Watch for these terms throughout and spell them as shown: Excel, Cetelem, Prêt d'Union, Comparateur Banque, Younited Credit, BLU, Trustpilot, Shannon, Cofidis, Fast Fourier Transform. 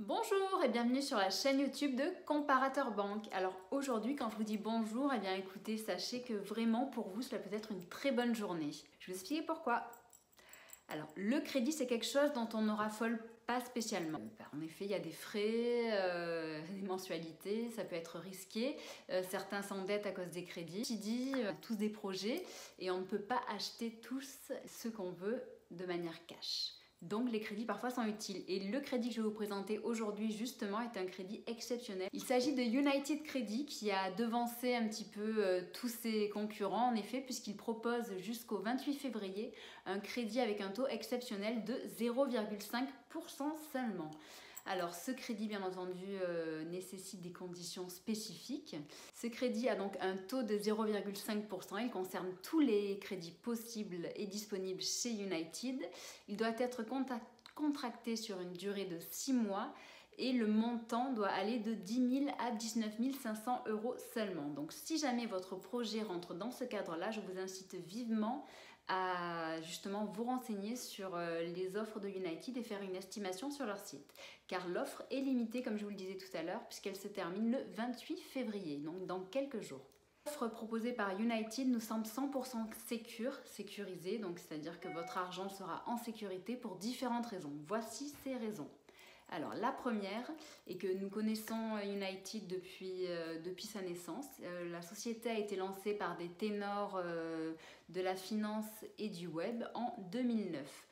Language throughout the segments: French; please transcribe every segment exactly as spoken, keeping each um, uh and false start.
Bonjour et bienvenue sur la chaîne YouTube de Comparateur Banque. Alors aujourd'hui, quand je vous dis bonjour, eh bien écoutez, sachez que vraiment pour vous, cela peut être une très bonne journée. Je vais vous expliquer pourquoi. Alors le crédit, c'est quelque chose dont on ne raffole pas spécialement. En effet, il y a des frais, euh, des mensualités, ça peut être risqué. Euh, certains s'endettent à cause des crédits. Qui dit, on a tous des projets et on ne peut pas acheter tous ce qu'on veut de manière cash. Donc les crédits parfois sont utiles et le crédit que je vais vous présenter aujourd'hui justement est un crédit exceptionnel. Il s'agit de Younited Credit qui a devancé un petit peu euh, tous ses concurrents en effet puisqu'il propose jusqu'au vingt-huit février un crédit avec un taux exceptionnel de zéro virgule cinq pour cent seulement. Alors ce crédit bien entendu euh, nécessite des conditions spécifiques. Ce crédit a donc un taux de zéro virgule cinq pour cent. Il concerne tous les crédits possibles et disponibles chez Younited. Il doit être contracté sur une durée de six mois et le montant doit aller de dix mille à dix-neuf mille cinq cents euros seulement. Donc si jamais votre projet rentre dans ce cadre-là, je vous incite vivement à justement vous renseigner sur les offres de Younited et faire une estimation sur leur site. Car l'offre est limitée, comme je vous le disais tout à l'heure, puisqu'elle se termine le vingt-huit février, donc dans quelques jours. L'offre proposée par Younited nous semble cent pour cent sécure, sécurisée, donc c'est-à-dire que votre argent sera en sécurité pour différentes raisons. Voici ces raisons. Alors la première est que nous connaissons Younited depuis, euh, depuis sa naissance. Euh, la société a été lancée par des ténors euh, de la finance et du web en deux mille neuf.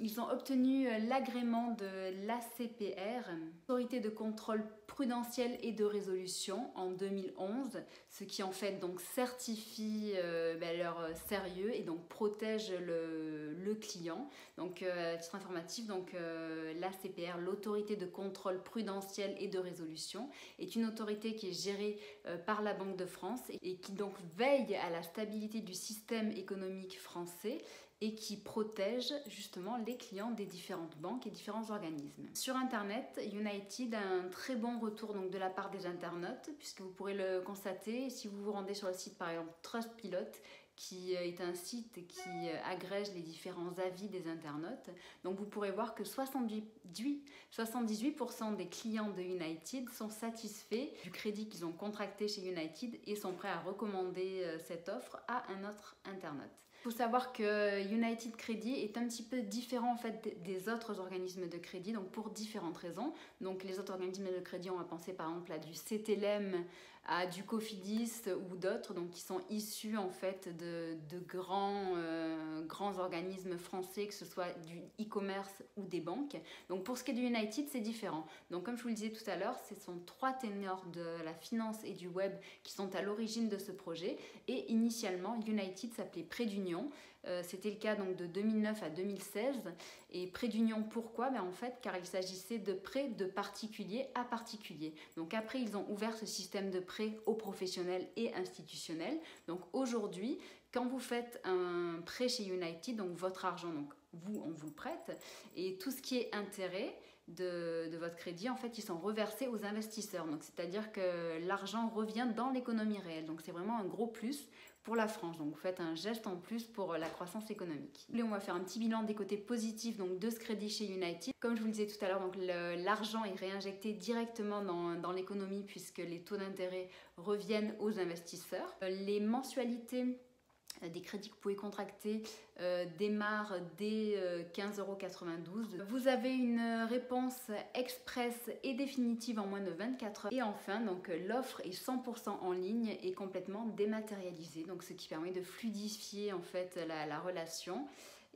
Ils ont obtenu l'agrément de l'A C P R, Autorité de contrôle prudentiel et de résolution, en deux mille onze, ce qui en fait donc certifie euh, ben, leur sérieux et donc protège le, le client. Donc, euh, titre informatif, donc euh, l'A C P R, l'Autorité de contrôle prudentiel et de résolution, est une autorité qui est gérée euh, par la Banque de France et, et qui donc veille à la stabilité du système économique français et qui protège justement les clients des différentes banques et différents organismes. Sur Internet, Younited a un très bon retour donc, de la part des internautes, puisque vous pourrez le constater si vous vous rendez sur le site par exemple Trustpilot, qui est un site qui agrège les différents avis des internautes. Donc vous pourrez voir que soixante-dix-huit pour cent des clients de Younited sont satisfaits du crédit qu'ils ont contracté chez Younited et sont prêts à recommander cette offre à un autre internaute. Il faut savoir que Younited Credit est un petit peu différent en fait des autres organismes de crédit, donc pour différentes raisons. Donc les autres organismes de crédit, on va penser par exemple à du Cetelem, à du Cofidis ou d'autres, donc qui sont issus en fait de, de grands, euh, grands organismes français, que ce soit du e-commerce ou des banques. Donc pour ce qui est de Younited, c'est différent. Donc comme je vous le disais tout à l'heure, ce sont trois ténors de la finance et du web qui sont à l'origine de ce projet. Et initialement, Younited s'appelait Prêt d'Union. Euh, C'était le cas donc de deux mille neuf à deux mille seize. Et Prêt d'Union, pourquoi? Ben, en fait, car il s'agissait de prêts de particulier à particulier. Donc après, ils ont ouvert ce système de prêts aux professionnels et institutionnels. Donc aujourd'hui, quand vous faites un prêt chez Younited, donc votre argent, donc vous, on vous le prête, et tout ce qui est intérêt de, de votre crédit, en fait, ils sont reversés aux investisseurs. Donc c'est-à-dire que l'argent revient dans l'économie réelle. Donc c'est vraiment un gros plus pour la France. Donc vous faites un geste en plus pour la croissance économique. Et on va faire un petit bilan des côtés positifs donc, de ce crédit chez Younited. Comme je vous le disais tout à l'heure, l'argent est réinjecté directement dans, dans l'économie puisque les taux d'intérêt reviennent aux investisseurs. Les mensualités des crédits que vous pouvez contracter euh, démarrent dès euh, quinze euros quatre-vingt-douze. Vous avez une réponse express et définitive en moins de vingt-quatre heures. Et enfin, donc l'offre est cent pour cent en ligne et complètement dématérialisée, donc ce qui permet de fluidifier en fait la, la relation.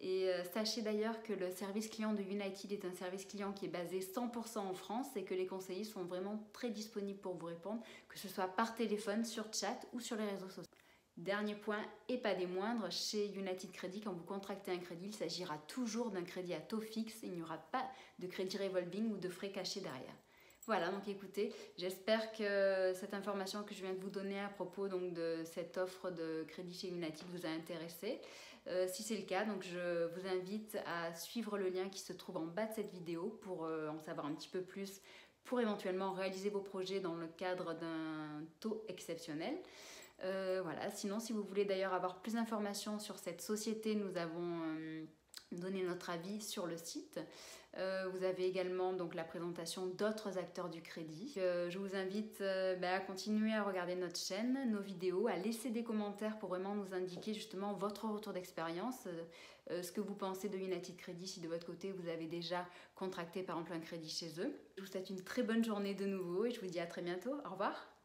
Et euh, sachez d'ailleurs que le service client de Younited est un service client qui est basé cent pour cent en France et que les conseillers sont vraiment très disponibles pour vous répondre, que ce soit par téléphone, sur chat ou sur les réseaux sociaux. Dernier point, et pas des moindres, chez Younited Credit, quand vous contractez un crédit, il s'agira toujours d'un crédit à taux fixe. Il n'y aura pas de crédit revolving ou de frais cachés derrière. Voilà, donc écoutez, j'espère que cette information que je viens de vous donner à propos donc, de cette offre de crédit chez Younited vous a intéressé. Euh, si c'est le cas, donc, je vous invite à suivre le lien qui se trouve en bas de cette vidéo pour euh, en savoir un petit peu plus, pour éventuellement réaliser vos projets dans le cadre d'un taux exceptionnel. Euh, voilà, sinon si vous voulez d'ailleurs avoir plus d'informations sur cette société, nous avons euh, donner notre avis sur le site. Euh, vous avez également donc la présentation d'autres acteurs du crédit. Euh, je vous invite euh, bah, à continuer à regarder notre chaîne, nos vidéos, à laisser des commentaires pour vraiment nous indiquer justement votre retour d'expérience, euh, ce que vous pensez de Younited Credit, si de votre côté vous avez déjà contracté par exemple un crédit chez eux. Je vous souhaite une très bonne journée de nouveau et je vous dis à très bientôt. Au revoir.